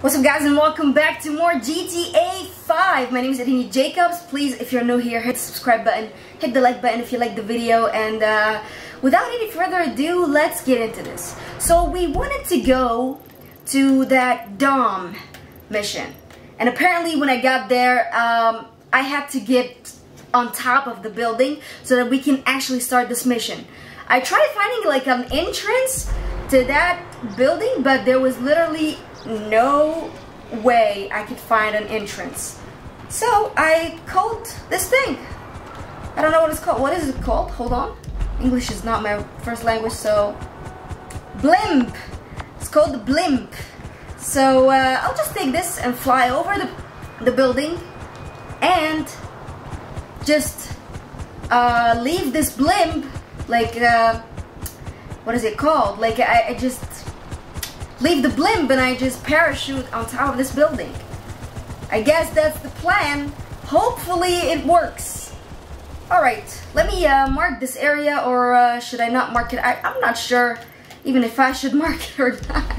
What's up guys, and welcome back to more GTA 5. My name is Eriny Jacobs. Please, if you're new here, hit the subscribe button, hit the like button if you like the video, and without any further ado, let's get into this. So we wanted to go to that Dom mission, and apparently when I got there, I had to get on top of the building so that we can actually start this mission. I tried finding like an entrance to that building, but there was literally no way I could find an entrance. So I called this thing. I don't know what it's called. What is it called? Hold on. English is not my first language, so blimp. It's called the blimp. So I'll just take this and fly over the building and just leave this blimp like what is it called? Like I just leave the blimp and I just parachute on top of this building. I guess that's the plan. Hopefully it works. Alright, let me mark this area, or should I not mark it? I'm not sure even if I should mark it or not.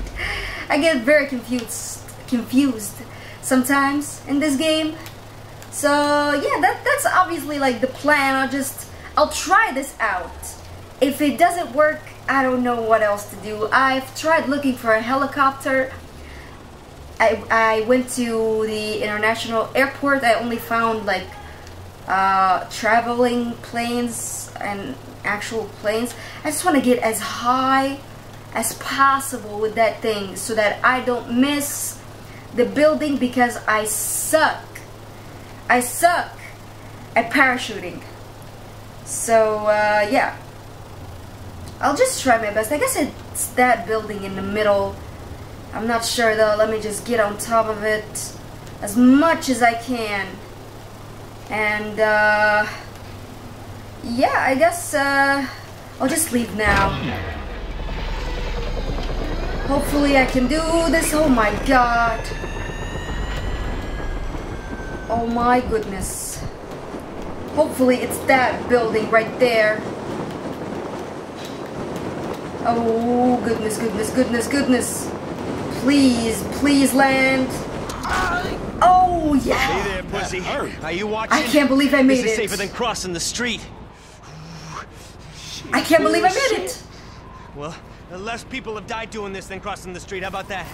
I get very confused sometimes in this game. So yeah, that's obviously like the plan. I'll try this out. If it doesn't work, I don't know what else to do. I've tried looking for a helicopter. I went to the international airport. I only found like traveling planes and actual planes. I just want to get as high as possible with that thing so that I don't miss the building, because I suck. I suck at parachuting. So yeah. I'll just try my best. I guess it's that building in the middle. I'm not sure though. Let me just get on top of it as much as I can. And yeah, I guess I'll just leave now. Hopefully I can do this. Oh my god. Oh my goodness. Hopefully it's that building right there. Oh, goodness, goodness, goodness, goodness. Please, please land. Oh, yeah. Hey there, pussy. Are you watching? I can't believe I made it. This is safer than crossing the street. I can't believe I made it. Well, less people have died doing this than crossing the street. How about that?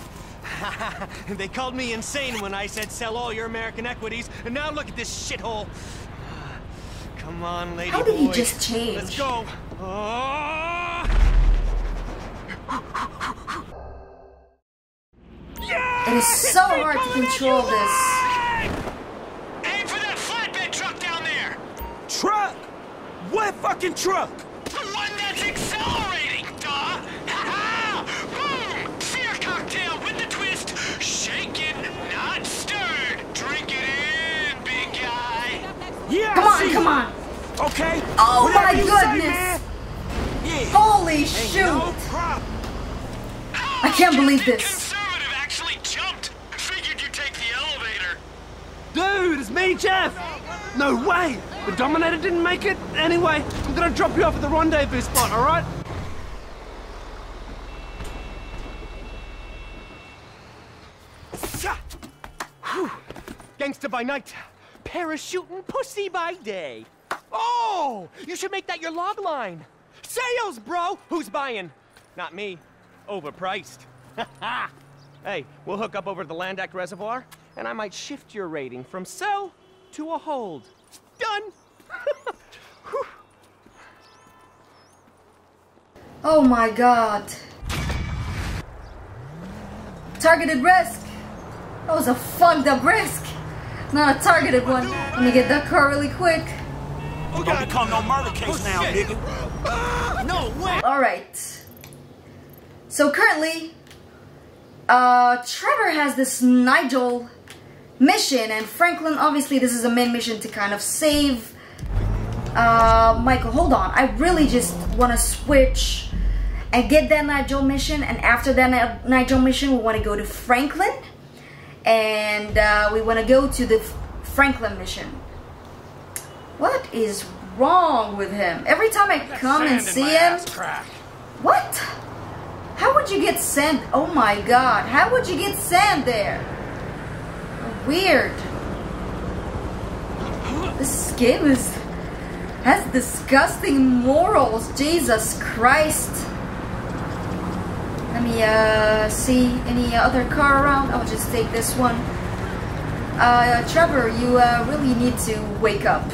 They called me insane when I said sell all your American equities, and now look at this shithole. Come on, lady. How did he just change? Let's go. Oh. It is so hard to control this. Aim for that flatbed truck down there. Truck? What fucking truck? The one that's accelerating, duh. Ha ha! Boom! Fear cocktail with the twist. Shake it, not stirred. Drink it in, big guy. Yeah. Come on, come on. Okay. Oh my goodness. Yeah. Holy shoot! No I can't believe this. Dude, it's me, Jeff! No way! The Dominator didn't make it? Anyway, I'm gonna drop you off at the rendezvous spot, alright? Gangster by night, parachuting pussy by day. Oh! You should make that your log line. Sales, bro! Who's buying? Not me. Overpriced. Ha! Hey, we'll hook up over to the Landak Reservoir, and I might shift your rating from sell to a hold. Done! Oh my god. Targeted risk. That was a fucked up risk. Not a targeted one. Let me get that car really quick. Don't become no murder case now, nigga. No way! Alright. So currently, Trevor has this Nigel mission, and Franklin, obviously this is a main mission to kind of save Michael. Hold on, I really just want to switch and get that Nigel mission, and after that Nigel mission we want to go to Franklin, and we want to go to the Franklin mission. What is wrong with him? Every time I come and see him, what? How would you get sent? Oh my God, how would you get sent there? Weird. This game has disgusting morals, Jesus Christ. Let me see any other car around. I'll just take this one. Trevor, you really need to wake up.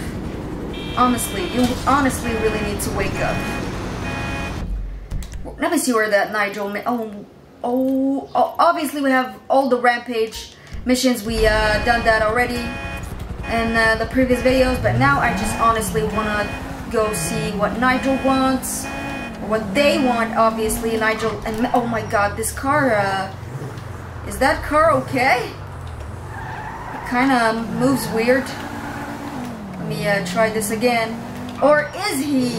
Honestly, you honestly really need to wake up. Let me see where that Nigel... Oh, obviously we have all the Rampage missions. We done that already in the previous videos, but now I just honestly wanna go see what Nigel wants, or what they want, obviously. Nigel and... oh my God, this car, is that car okay? It kinda moves weird. Let me try this again. Or is he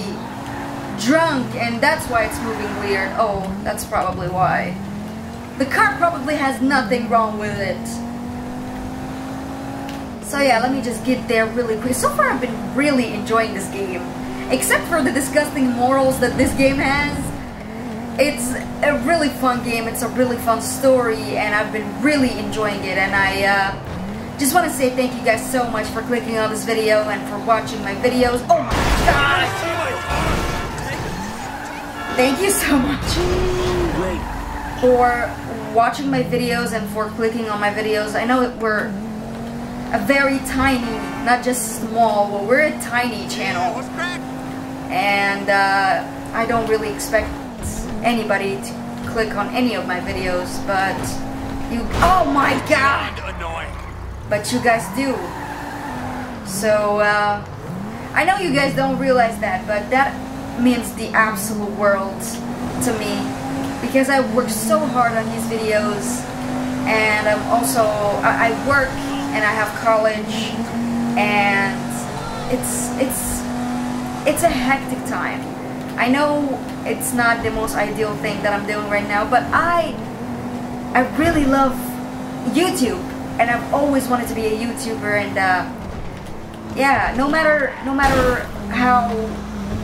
drunk and that's why it's moving weird? Oh, that's probably why. The car probably has nothing wrong with it. So yeah, let me just get there really quick. So far I've been really enjoying this game. Except for the disgusting morals that this game has. It's a really fun game, it's a really fun story, and I've been really enjoying it. And I just want to say thank you guys so much for clicking on this video and for watching my videos. Oh my God! Thank you so much for watching my videos and for clicking on my videos. I know that we're a very tiny, not just small, but we're a tiny channel. And I don't really expect anybody to click on any of my videos, but you... oh my God! But you guys do. So I know you guys don't realize that, but that means the absolute world to me, because I work so hard on these videos, and I'm also I work and I have college, and it's a hectic time. I know it's not the most ideal thing that I'm doing right now, but I really love YouTube. And I've always wanted to be a YouTuber, and yeah, no matter how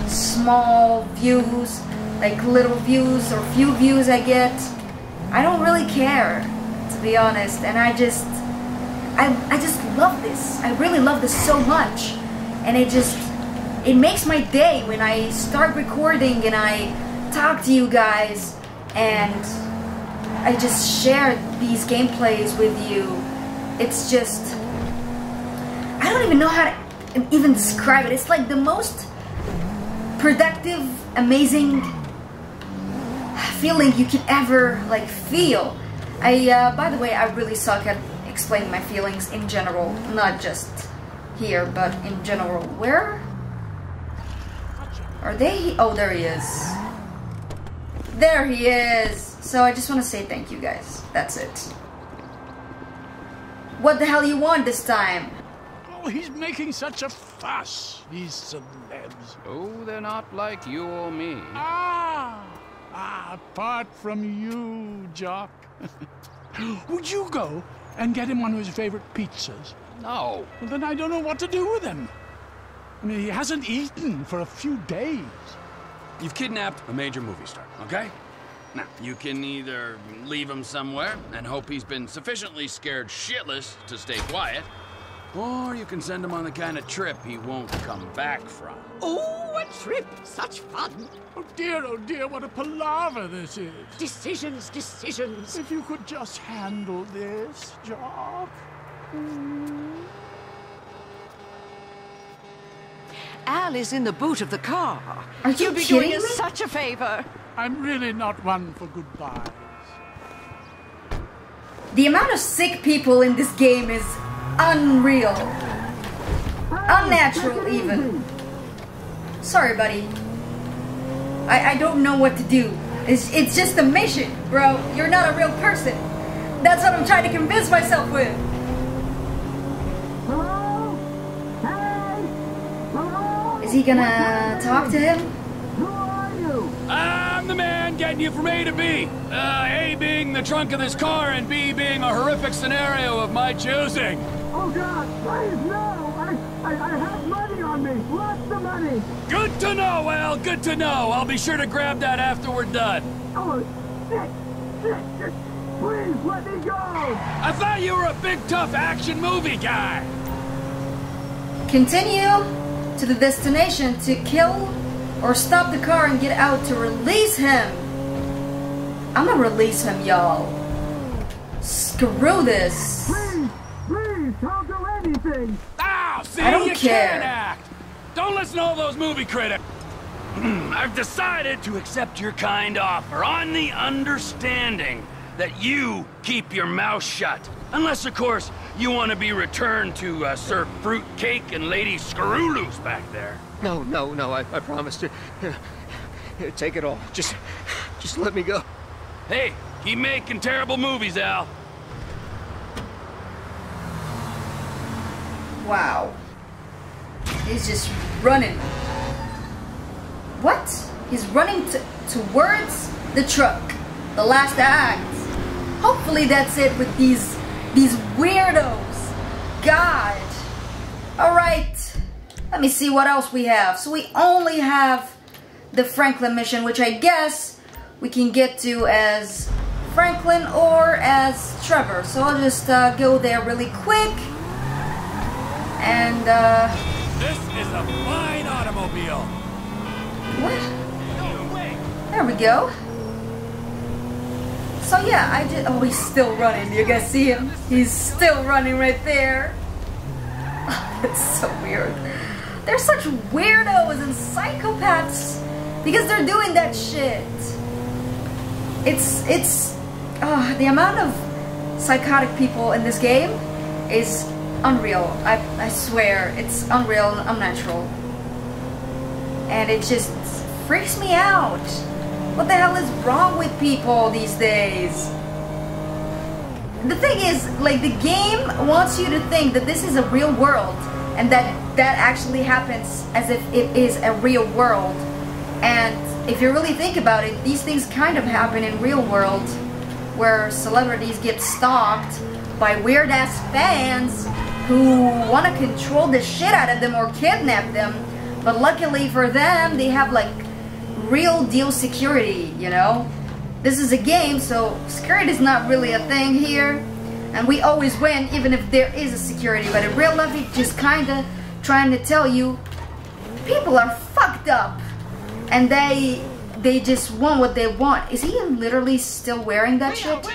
small views, like little views or few views I get, I don't really care, to be honest. And I just love this. I really love this so much, and it makes my day when I start recording and I talk to you guys, and I just share these gameplays with you. It's just... I don't even know how to even describe it. It's like the most productive, amazing feeling you can ever like feel. By the way, I really suck at explaining my feelings in general. Not just here, but in general. Where are they? Oh, there he is. There he is. So I just want to say thank you guys. That's it. What the hell you want this time? Oh, he's making such a fuss, these celebs. Oh, they're not like you or me. Ah, apart from you, Jock. Would you go and get him one of his favorite pizzas? No. Well, then I don't know what to do with him. I mean, he hasn't eaten for a few days. You've kidnapped a major movie star, okay? Now, you can either leave him somewhere and hope he's been sufficiently scared shitless to stay quiet, or you can send him on the kind of trip he won't come back from. Oh, a trip! Such fun! Oh dear, what a palaver this is! Decisions, decisions! If you could just handle this, Jock. Al is in the boot of the car. Are you be doing us such a favor. I'm really not one for goodbyes. The amount of sick people in this game is unreal. Unnatural, even. Sorry, buddy. I don't know what to do. It's just a mission, bro. You're not a real person. That's what I'm trying to convince myself with. Is he gonna talk to him? Who are you? I'm the man getting you from A to B. A being the trunk of this car, and B being a horrific scenario of my choosing. Oh God, please no! I have money on me, lots of money. Good to know, Al. Good to know. I'll be sure to grab that after we're done. Oh, Please let me go! I thought you were a big, tough action movie guy! Continue to the destination to kill or stop the car and get out to release him. I'm gonna release him, y'all. Screw this. Please, don't do anything. Ah, see, I don't care. Can't act. Don't listen to all those movie critics. I've decided to accept your kind offer on the understanding that you keep your mouth shut. Unless, of course, you want to be returned to Sir Fruitcake and Lady Screw-Loose back there. No, I promised it. Here, take it all. Just let me go. Hey, keep making terrible movies, Al. Wow. He's just running. What? He's running towards the truck. The last act. Hopefully that's it with these weirdos. God. Alright. Let me see what else we have. So we only have the Franklin mission, which I guess we can get to as Franklin or as Trevor. So I'll just go there really quick. And this is a fine automobile. What? There we go. So yeah, I did. Oh, he's still running. You guys see him? He's still running right there. It's so weird. They're such weirdos and psychopaths because they're doing that shit. It's the amount of psychotic people in this game is unreal. I swear, it's unreal and unnatural. And it just freaks me out. What the hell is wrong with people these days? The thing is, like, the game wants you to think that this is a real world and that actually happens as if it is a real world. And if you really think about it, these things kind of happen in real world where celebrities get stalked by weird-ass fans who want to control the shit out of them or kidnap them. But luckily for them, they have, like, real deal security, you know? This is a game, so security is not really a thing here. And we always win, even if there is a security. But in real life, it's just kinda trying to tell you, people are fucked up. And they just want what they want. Is he literally still wearing that shit?